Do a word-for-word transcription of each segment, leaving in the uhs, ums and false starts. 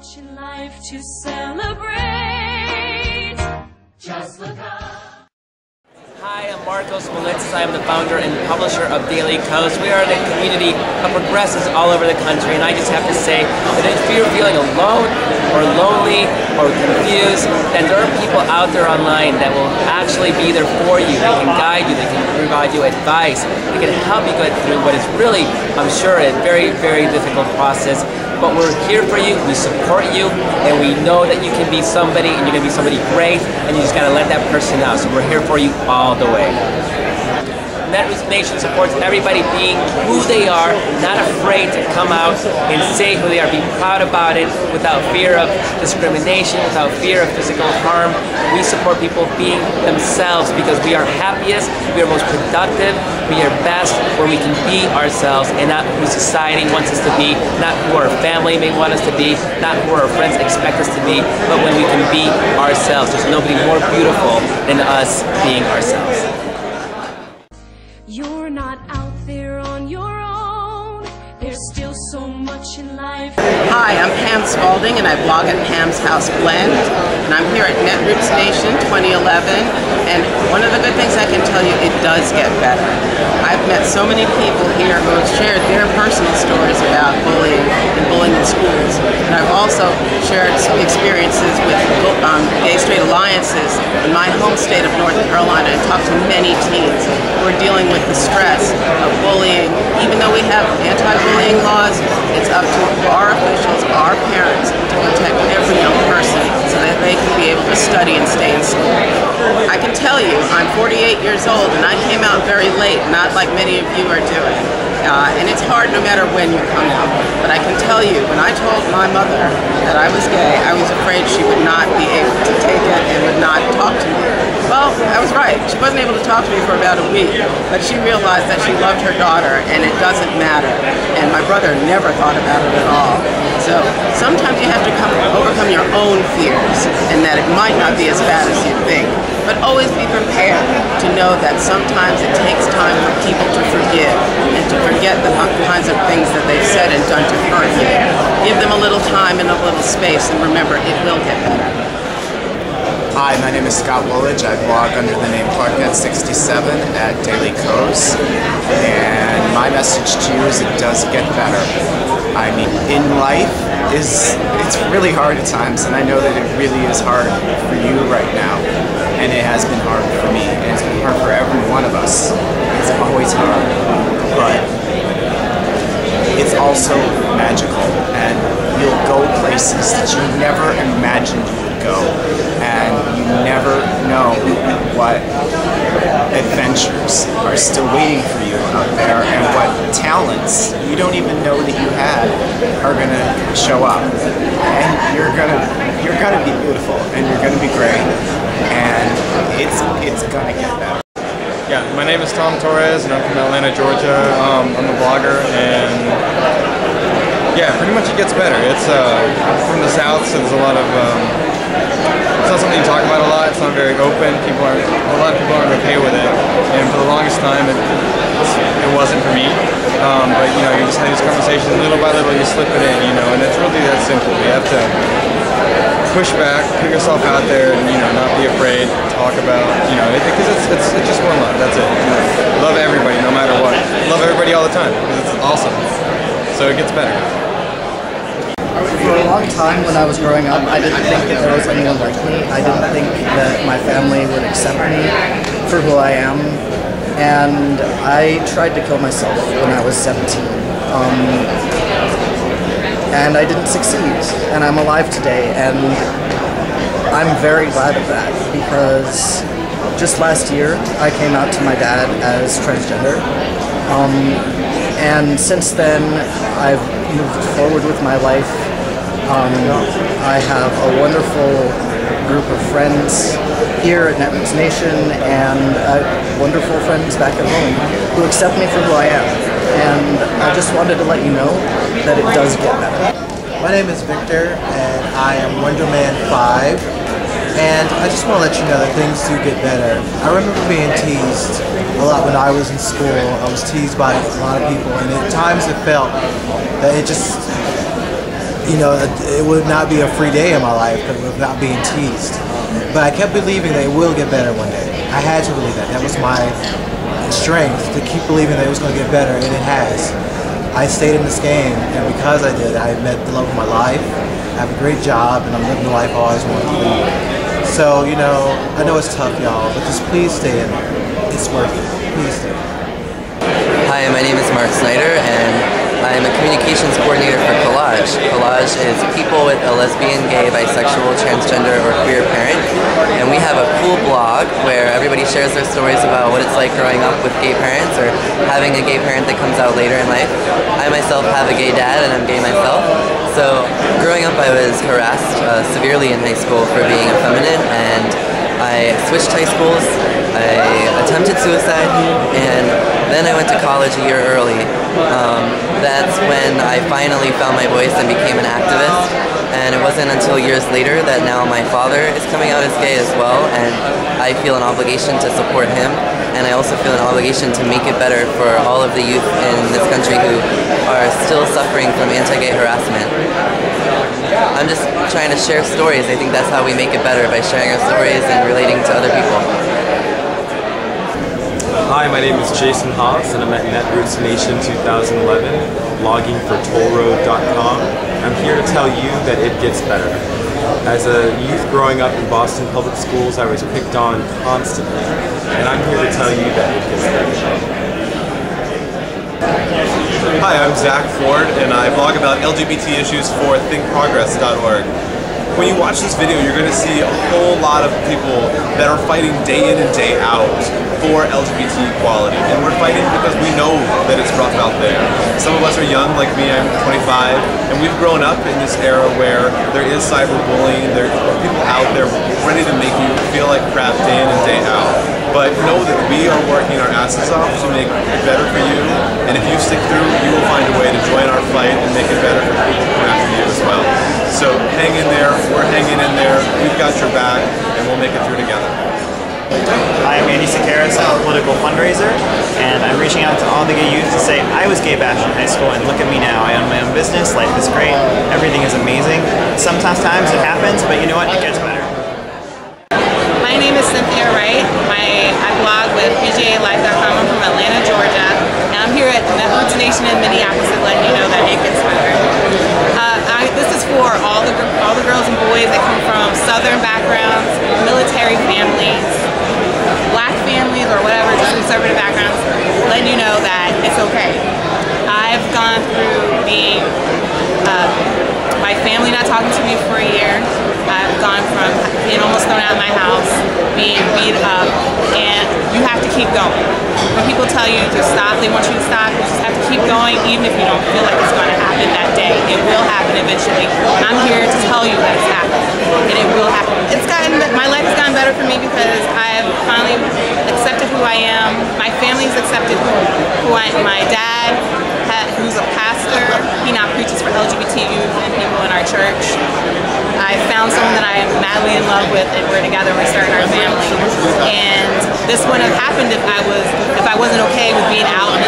watching life to celebrate. Just look up. Hi, I'm Markos Moulitsas. I am the founder and publisher of Daily Kos. We are in a community of progressives all over the country, and I just have to say that if you're feeling alone or lonely or confused, then there are people out there online that will actually be there for you. They can guide you. They can provide you advice. They can help you get through what is really, I'm sure, a very, very difficult process. But we're here for you, we support you, and we know that you can be somebody, and you're going to be somebody great, and you just got to let that person out. So we're here for you all the way. Netroots Nation supports everybody being who they are, not afraid to come out and say who they are, be proud about it, without fear of discrimination, without fear of physical harm. We support people being themselves because we are happiest, we are most productive, we are best where we can be ourselves and not who society wants us to be, not who our family may want us to be, not who our friends expect us to be, but when we can be ourselves. There's nobody more beautiful than us being ourselves. You're not out there on your own. There's still so much in life. Hi, I'm Pam Spaulding and I blog at Pam's House Blend, and I'm here at Netroots Nation twenty eleven. And one of the good things I can tell you, it does get better. I've met so many people here who have shared their personal stories about bullying and bullying in schools. And I've also shared some experiences with um, gay straight alliances in my home state of North Carolina, and talked to many teens who are dealing with the stress of bullying. Even though we have anti-bullying laws, it's up to our officials, our parents, to protect every young person so that they can be able to study and stay in school. I can tell you, I'm forty-eight years old and I came out very late, not like many of you are doing. Uh, and it's hard no matter when you come out. But I can tell you, when I told my mother that I was gay, I was afraid she would not be able to take it and would not talk to me. Well, I was right. She wasn't able to talk to me for about a week, but she realized that she loved her daughter and it doesn't matter. And my brother never thought about it at all. So sometimes you have to come, overcome your own fears, and that it might not be as bad as you think. But always be prepared to know that sometimes it takes time for people to forgive and to forget the kinds of things that they've said and done to hurt you. Give them a little time and a little space, and remember, it will get better. Hi, my name is Scott Wooledge. I blog under the name Clark Net sixty-seven at Daily Kos. And my message to you is it does get better. I mean, in life, is it's really hard at times, and I know that it really is hard for you right now, and it has been hard for me, and it's been hard for every one of us. It's always hard, but it's also magical, and you'll go places that you never imagined you would go, and you never know what adventures are still waiting for you out there, and what talents you don't even know that you had are gonna show up, and you're gonna you're gonna be beautiful, and you're gonna be great, and it's it's gonna get better. Yeah, my name is Tom Torres, and I'm from Atlanta, Georgia. Um, I'm a blogger, and yeah, pretty much it gets better. It's uh, from the South, so there's a lot of. Um, It's not something you talk about a lot. It's not very open. People aren't. A lot of people aren't okay with it. And for the longest time, it, it wasn't for me. Um, but you know, you just have these conversations little by little. You slip it in, you know. And it's really that simple. You have to push back, put yourself out there, and you know, not be afraid. Talk about, you know, because it, it's, it's it's just one love. That's it. You know, love everybody, no matter what. Love everybody all the time. Because it's awesome. So it gets better. For a long time when I was growing up, I didn't think that there was anyone like me. I didn't think that my family would accept me for who I am. And I tried to kill myself when I was seventeen. Um, and I didn't succeed. And I'm alive today. And I'm very glad of that, because just last year, I came out to my dad as transgender. Um, and since then, I've moved forward with my life. Um, I have a wonderful group of friends here at Netroots Nation, and uh, wonderful friends back at home who accept me for who I am. And I just wanted to let you know that it does get better. My name is Victor, and I am Wonderman five, and I just want to let you know that things do get better. I remember being teased a lot when I was in school. I was teased by a lot of people, and at times it felt that it just... you know, it would not be a free day in my life without being teased. But I kept believing they will get better one day. I had to believe that. That was my strength, to keep believing that it was going to get better, and it has. I stayed in this game, and because I did, I met the love of my life. I have a great job, and I'm living the life I always wanted to live. So, you know, I know it's tough, y'all, but just please stay in there. It's worth it. Please stay. Hi, my name is Mark Snyder, and I am a communications coordinator for Collage. Collage is people with a lesbian, gay, bisexual, transgender, or queer parent. And we have a cool blog where everybody shares their stories about what it's like growing up with gay parents or having a gay parent that comes out later in life. I myself have a gay dad, and I'm gay myself. So growing up, I was harassed uh, severely in high school for being effeminate, and I switched high schools. I attempted suicide, and then I went to college a year early. Um, that's when I finally found my voice and became an activist. And it wasn't until years later that now my father is coming out as gay as well, and I feel an obligation to support him. And I also feel an obligation to make it better for all of the youth in this country who are still suffering from anti-gay harassment. I'm just trying to share stories. I think that's how we make it better, by sharing our stories and relating to other people. Hi, my name is Jason Haas, and I'm at Netroots Nation twenty eleven, blogging for toll road dot com. I'm here to tell you that it gets better. As a youth growing up in Boston public schools, I was picked on constantly, and I'm here to tell you that it gets better. Hi, I'm Zach Ford, and I blog about L G B T issues for think progress dot org. When you watch this video, you're going to see a whole lot of people that are fighting day in and day out for L G B T equality. And we're fighting because we know that it's rough out there. Some of us are young, like me, I'm twenty-five, and we've grown up in this era where there is cyberbullying, there are people out there ready to make you feel like crap day in and day out. But know that we are working our asses off to make it better for you, and if you stick through, you will find a way to join our fight and make it better for people who come after you as well. So hang in there, we're hanging in there, we've got your back, and we'll make it through together. Hi, I'm Andy Szekeres, I'm a political fundraiser, and I'm reaching out to all the gay youth to say, I was gay bashed in high school, and look at me now, I own my own business, life is great, everything is amazing. Sometimes times it happens, but you know what, it gets better. My name is Cynthia Wright, my, I blog with P G A life dot com, I'm from Atlanta, Georgia, and I'm here at Netroots Nation in Minneapolis, letting you know that it gets better. I, this is for all the all the girls and boys that come from Southern backgrounds, military families, Black families, or whatever, just conservative backgrounds, letting you know that it's okay. I've gone through being uh, my family not talking to me for a year. I've gone from being almost thrown out of my house, being beat up, and you have to keep going. When people tell you to stop, they want you to stop. You just have to keep going, even if you don't feel like it's going to happen that day. It will happen eventually. And I'm here to tell you that it's happened, and it will happen. It's gotten, my life has gotten better for me because I've finally accepted who I am. My family's accepted who, who I am. My dad, who's a pastor, he now preaches for L G B T youth and people in our church. I found someone that I am madly in love with, and we're together, we're starting our family. And this wouldn't have happened if I was, if I wasn't okay with being out on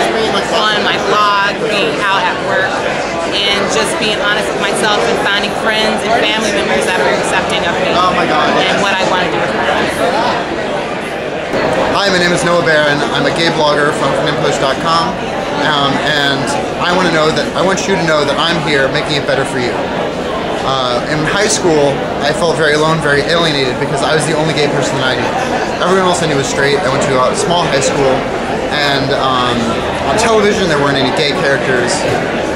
my blog, being out at work, and just being honest with myself and finding friends and family members that are accepting of me and what I want to do with my life. Hi, my name is Noah Baron. I'm a gay blogger from the nympos dot com, um, and I want to know that I want you to know that I'm here making it better for you. Uh, in high school, I felt very alone, very alienated, because I was the only gay person that I knew. Everyone else I knew was straight. I went to a small high school, and um, on television there weren't any gay characters.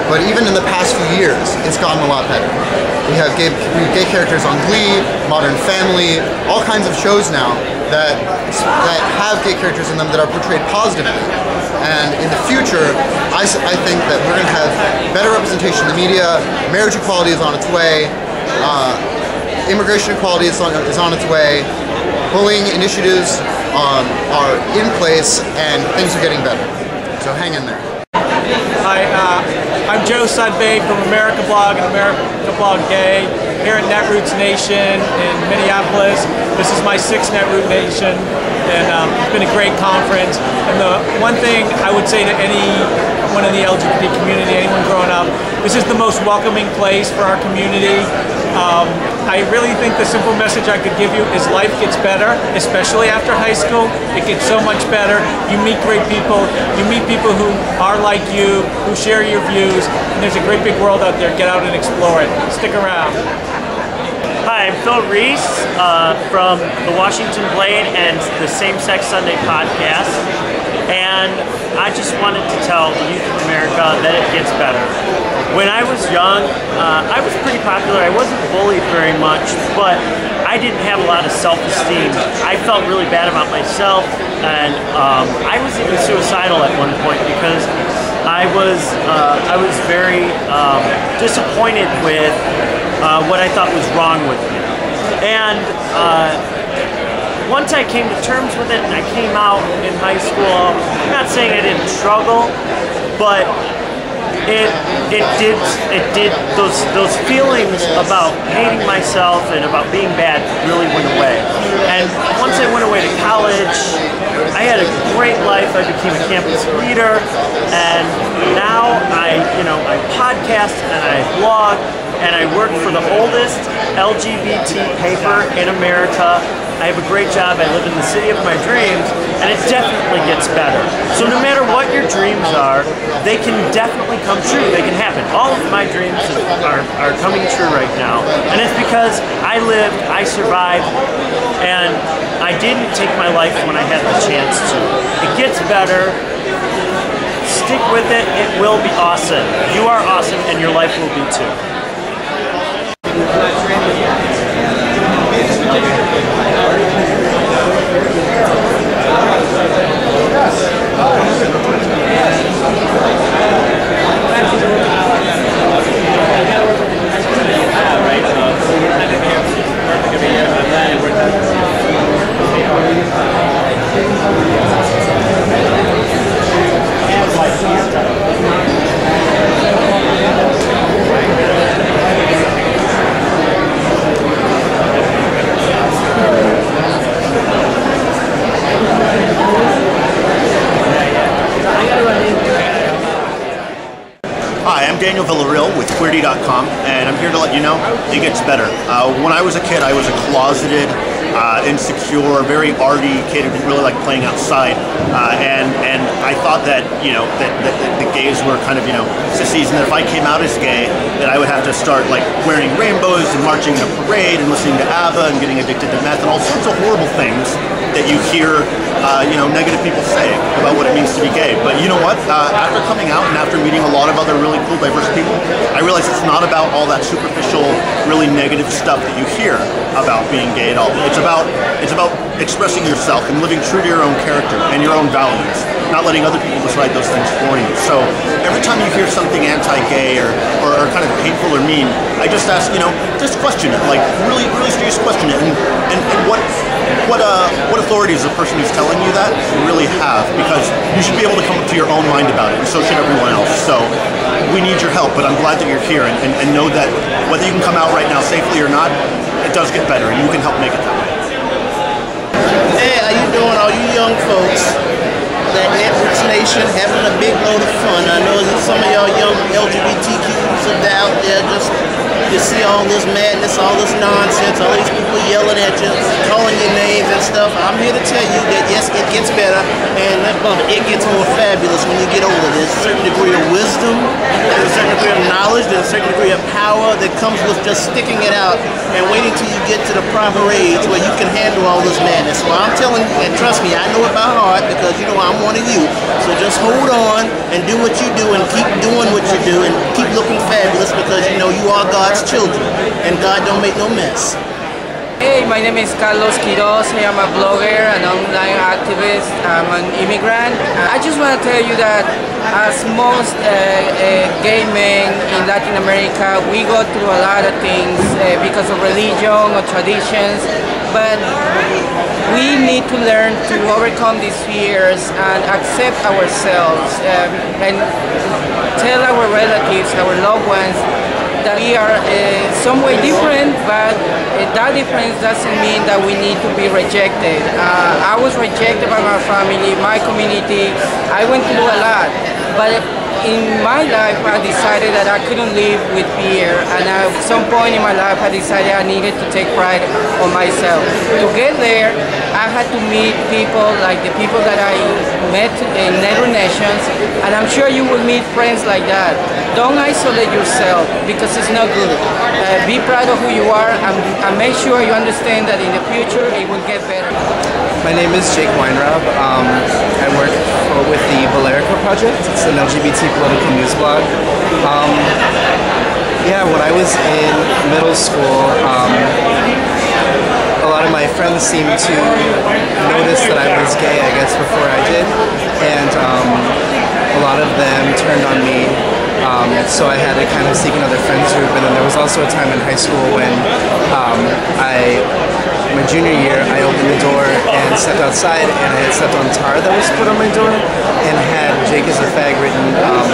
But even in the past few years, it's gotten a lot better. We have gay, we have gay characters on Glee, Modern Family, all kinds of shows now that, that have gay characters in them that are portrayed positively. And in the future, I, I think that we're going to have better representation in the media, marriage equality is on its way, uh, immigration equality is on, is on its way, bullying initiatives um, are in place, and things are getting better. So hang in there. Hi. Uh I'm Joe Sudbay from America Blog and America Blog Gay here at Netroots Nation in Minneapolis. This is my sixth Netroot Nation, and um, it's been a great conference. And the one thing I would say to anyone in the L G B T community, anyone growing up, this is the most welcoming place for our community. Um, I really think the simple message I could give you is life gets better, especially after high school. It gets so much better. You meet great people. You meet people who are like you, who share your views. And there's a great big world out there. Get out and explore it. Stick around. Hi, I'm Phil Reese uh, from the Washington Blade and the Same Sex Sunday Podcast. And I just wanted to tell the youth of America that it gets better. When I was young, uh, I was pretty popular. I wasn't bullied very much, but I didn't have a lot of self-esteem. I felt really bad about myself, and um, I was even suicidal at one point because I was, uh, I was very um, disappointed with Uh, what I thought was wrong with me. And uh, once I came to terms with it and I came out in high school, I'm not saying I didn't struggle, but it it did it did those those feelings about hating myself and about being bad really went away. And once I went away to college, I had a great life. I became a campus leader, and now I you know I podcast and I blog, and I work for the oldest L G B T paper in America. I have a great job, I live in the city of my dreams, and it definitely gets better. So no matter what your dreams are, they can definitely come true, they can happen. All of my dreams are, are coming true right now, and it's because I lived, I survived, and I didn't take my life when I had the chance to. It gets better. Stick with it, it will be awesome. You are awesome, and your life will be too. Daniel Villarreal with Queerty dot com, and I'm here to let you know it gets better. Uh, when I was a kid, I was a closeted, uh, insecure, very arty kid who didn't really like playing outside, uh, and and I thought that you know that, that, that the gays were kind of you know sissies, and that if I came out as gay, that I would have to start like wearing rainbows and marching in a parade and listening to ABBA and getting addicted to meth and all sorts of horrible things that you hear Uh, you know, negative people say about what it means to be gay. But you know what? Uh, after coming out and after meeting a lot of other really cool, diverse people, I realized it's not about all that superficial, really negative stuff that you hear about being gay at all. It's about it's about expressing yourself and living true to your own character and your own values, not letting other people decide those things for you. So every time you hear something anti-gay or, or, or kind of painful or mean, I just ask, you know, just question it. Like, really, really serious question it. And, and, and what what uh, what authority is the person who's telling you that really have, because you should be able to come up to your own mind about it, and so should everyone else. So we need your help, but I'm glad that you're here, and, and, and know that whether you can come out right now safely or not, it does get better, and you can help make it that way. Hey, how you doing, all you young folks? That Netroots Nation having a big load of fun. I know that some of y'all young L G B T Qs are out there just you see all this madness, all this nonsense, all these people yelling at you, calling your names and stuff. I'm here to tell you that yes, it gets better, and it gets more fabulous when you get older. There's a certain degree of wisdom, there's a certain degree of knowledge, there's a certain degree of power that comes with just sticking it out and waiting till you get to the proper age where you can handle all this madness. Well, I'm telling you, and trust me, I know it by heart because you know I'm one of you. So just hold on and do what you do and keep doing what you do and keep looking fabulous because you know you are God's children, and God don't make no mess. Hey, my name is Carlos Quiroz. I am a blogger, an online activist. I'm an immigrant. I just want to tell you that as most uh, uh, gay men in Latin America, we go through a lot of things uh, because because of religion or traditions, but we need to learn to overcome these fears and accept ourselves um, and tell our relatives, our loved ones, that we are uh, some way different, but uh, that difference doesn't mean that we need to be rejected. Uh, I was rejected by my family, my community. I went through a lot, but in my life I decided that I couldn't live with fear, and at some point in my life I decided I needed to take pride on myself. To get there, I had to meet people like the people that I met in Netroots Nation, and I'm sure you will meet friends like that. Don't isolate yourself, because it's not good. Uh, be proud of who you are, and, and make sure you understand that in the future it will get better. My name is Jake Weinraub. Um, I work for, with the Valerica Project. It's an L G B T political news blog. Um, yeah, when I was in middle school, um, a lot of my friends seemed to notice that I was gay, I guess, before I did, and um, a lot of them turned on me. Um, so I had to kind of seek another friends group, and then there was also a time in high school when um, I, my junior year, I opened the door and stepped outside, and I had stepped on tar that was put on my door, and had "Jake is a fag" written um,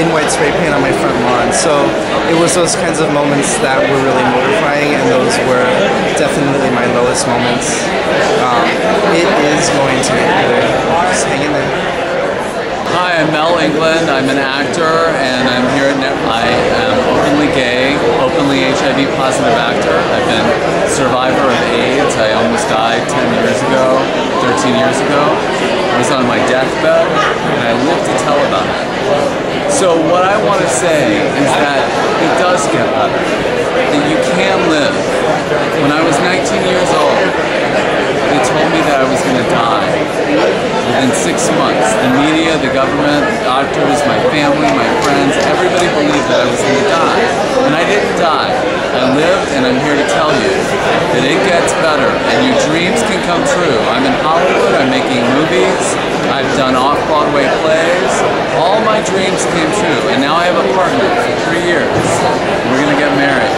in white spray paint on my front lawn. So it was those kinds of moments that were really mortifying, and those were definitely my lowest moments. Um, it is going to get better. Just hang in there. Hi, I'm Mel England. I'm an actor, and I'm here at Net. I am openly gay, openly H I V positive actor. I've been a survivor of AIDS. I almost died ten years ago, thirteen years ago. I was on my deathbed, and I lived to tell about it. So what I want to say is that it does get better, that you can live. When I was nineteen years old, they told me that I was going to die within six months. The media, the government, the doctors, my family, my friends, everybody believed that I was going to die. And I didn't die. I lived, and I'm here to tell you that it gets better, and your dreams can come true. I'm in Hollywood, I'm making movies, I've done off-Broadway plays. All my dreams came true, and now I have a partner for three years. We're going to get married.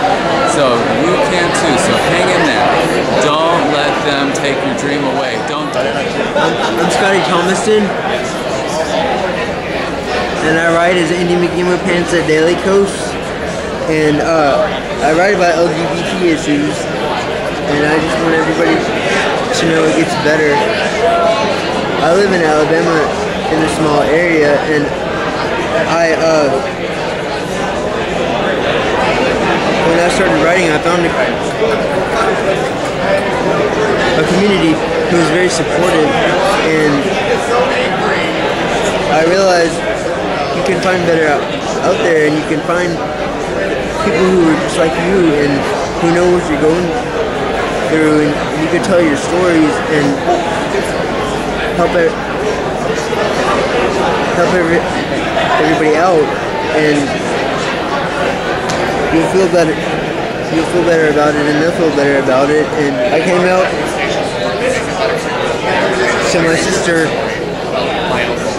So you can too, so hang in there. Don't let them take your dream away. Don't. I'm, I'm Scotty Thomaston, and I write as Andy McGimmer Pants at Daily Kos, and uh, I write about L G B T issues, and I just want everybody to know it gets better. I live in Alabama in a small area, and I uh, when I started writing, I found a a community who was very supportive, and I realized you can find better out, out there, and you can find people who are just like you and who know what you're going through, and you can tell your stories and help it, help every, everybody out, and you'll feel better. You'll feel better about it, and they'll feel better about it. And I came out to my sister,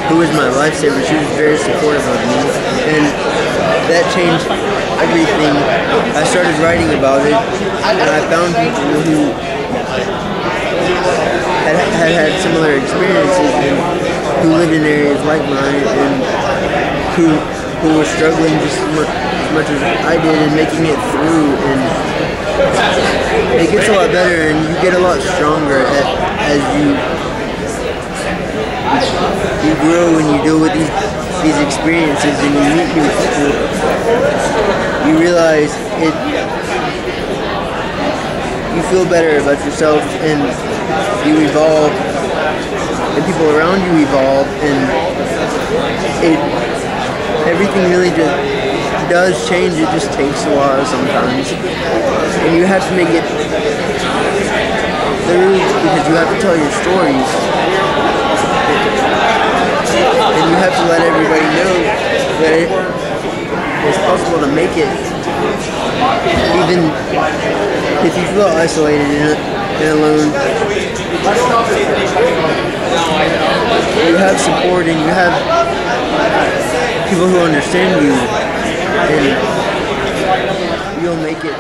who was my lifesaver. She was very supportive of me, and that changed everything. I started writing about it, and I found people who had had, had similar experiences, and who lived in areas like mine, and who who were struggling just much as I did, and making it through, and it gets a lot better, and you get a lot stronger at, as you you grow and you deal with these these experiences, and you meet new people. You realize it. You feel better about yourself, and you evolve, and people around you evolve, and it everything really just. does change. It just takes a while sometimes, and you have to make it through, because you have to tell your stories, and you have to let everybody know that it is possible to make it, even if you feel isolated and alone. You have support, and you have people who understand you. You'll make it.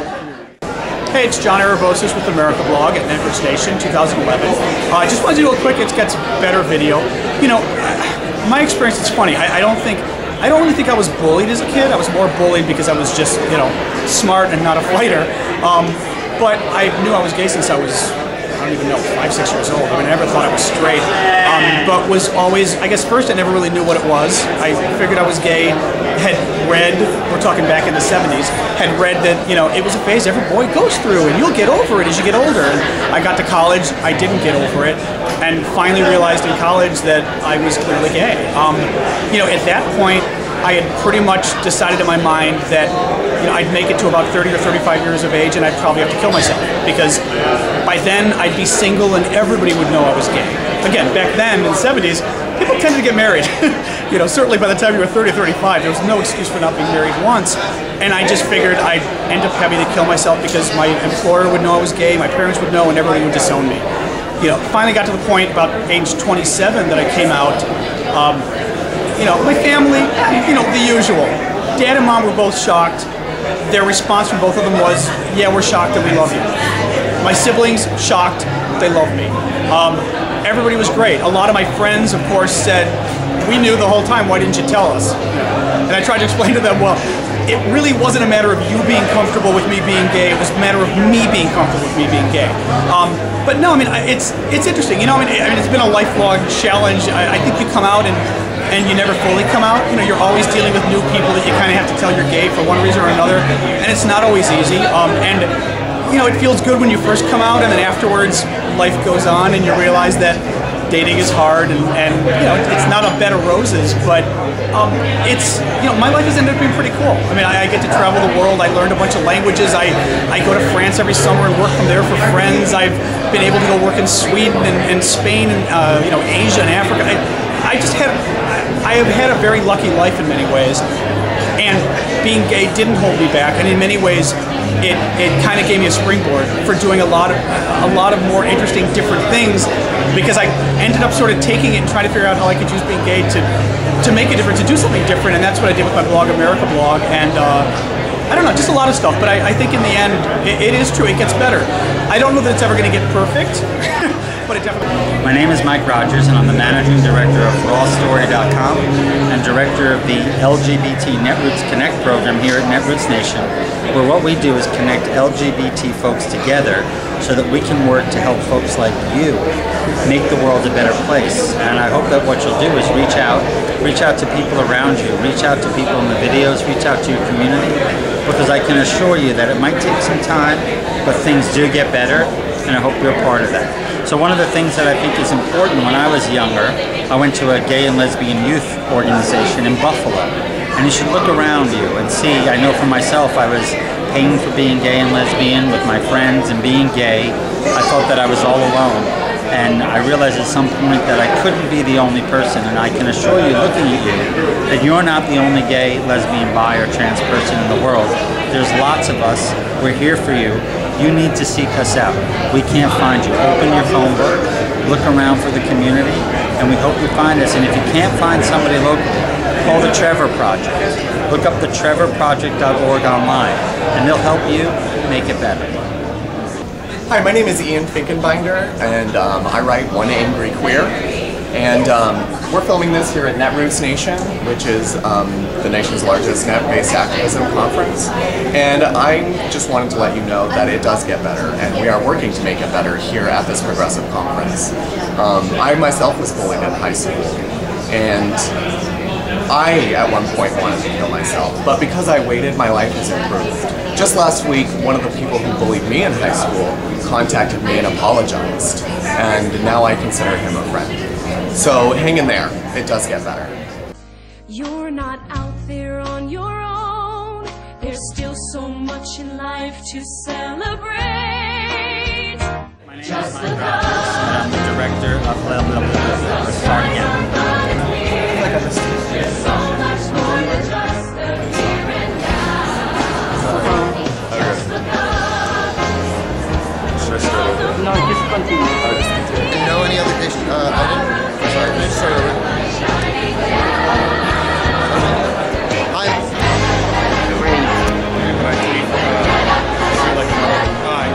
Hey, it's John Arabosis with America Blog at Netroots Nation twenty eleven. Uh, I just wanted to do a quick, it's got some better video. You know, my experience, it's funny, I, I don't think, I don't really think I was bullied as a kid. I was more bullied because I was just, you know, smart and not a fighter. Um, but I knew I was gay since I was, I don't even know, five, six years old. I mean, I never thought I was straight, um, but was always, I guess first I never really knew what it was. I figured I was gay, had read, we're talking back in the seventies, had read that, you know, it was a phase every boy goes through and you'll get over it as you get older. And I got to college, I didn't get over it, and finally realized in college that I was clearly gay. Um, you know, at that point, I had pretty much decided in my mind that, you know, I'd make it to about thirty or thirty-five years of age and I'd probably have to kill myself, because by then I'd be single and everybody would know I was gay. Again, back then in the seventies, people tended to get married. You know, certainly by the time you were thirty or thirty-five, there was no excuse for not being married once. And I just figured I'd end up having to kill myself because my employer would know I was gay, my parents would know, and everybody would disown me. You know, finally got to the point about age twenty-seven that I came out. Um, You know, my family, you know, the usual. Dad and Mom were both shocked. Their response from both of them was, yeah, we're shocked and we love you. My siblings, shocked, they love me. Um, everybody was great. A lot of my friends, of course, said, we knew the whole time, why didn't you tell us? And I tried to explain to them, well, it really wasn't a matter of you being comfortable with me being gay, it was a matter of me being comfortable with me being gay. Um, but no, I mean, it's it's interesting. You know, I mean, I mean it's been a lifelong challenge. I, I think you come out and and you never fully come out. You know, you're always dealing with new people that you kind of have to tell you're gay for one reason or another, and it's not always easy. Um, and you know, it feels good when you first come out, and then afterwards, life goes on, and you realize that dating is hard, and, and you know, it's not a bed of roses. But um, it's, you know, my life has ended up being pretty cool. I mean, I, I get to travel the world. I learned a bunch of languages. I I go to France every summer and work from there for friends. I've been able to go work in Sweden and, and Spain, and uh, you know, Asia and Africa. I, I just had. I have had a very lucky life in many ways, and being gay didn't hold me back, and in many ways it, it kind of gave me a springboard for doing a lot of a lot of more interesting different things, because I ended up sort of taking it and trying to figure out how I could use being gay to to make a difference, to do something different, and that's what I did with my blog, America Blog, and uh, I don't know, just a lot of stuff, but I, I think in the end it, it is true, it gets better. I don't know that it's ever going to get perfect. My name is Mike Rogers, and I'm the managing director of raw story dot com and director of the L G B T Netroots Connect program here at Netroots Nation, where what we do is connect L G B T folks together so that we can work to help folks like you make the world a better place. And I hope that what you'll do is reach out, reach out to people around you, reach out to people in the videos, reach out to your community, because I can assure you that it might take some time, but things do get better, and I hope you're a part of that. So one of the things that I think is important, when I was younger, I went to a gay and lesbian youth organization in Buffalo. And you should look around you and see, I know for myself, I was paying for being gay and lesbian with my friends, and being gay, I thought that I was all alone. And I realized at some point that I couldn't be the only person, and I can assure you, looking at you, that you're not the only gay, lesbian, bi, or trans person in the world. There's lots of us, we're here for you. You need to seek us out. We can't find you. Open your phone book, look around for the community, and we hope you find us. And if you can't find somebody local, call the Trevor Project. Look up the trevor project dot org online, and they'll help you make it better. Hi, my name is Ian Finkenbinder, and um, I write One Angry Queer. And um, we're filming this here at Netroots Nation, which is um, the nation's largest net-based activism conference. And I just wanted to let you know that it does get better, and we are working to make it better here at this progressive conference. Um, I myself was bullied in high school, and I, at one point, wanted to kill myself. But because I waited, my life has improved. Just last week, one of the people who bullied me in high school contacted me and apologized, and now I consider him a friend. So hang in there, it does get better. You're not out there on your own. There's still so much in life to celebrate. My name Just is Mike Rogers, and I'm the director of L L W. We're starting out. No, just continue. No, any other dish? Uh, I didn't. Sorry, sorry. Hi. Hi.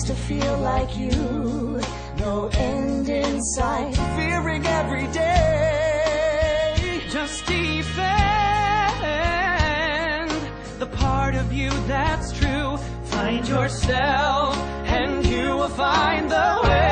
used to feel like you, no end in sight, fearing every day. Just defend the part of you that's true. Find yourself and you will find the way.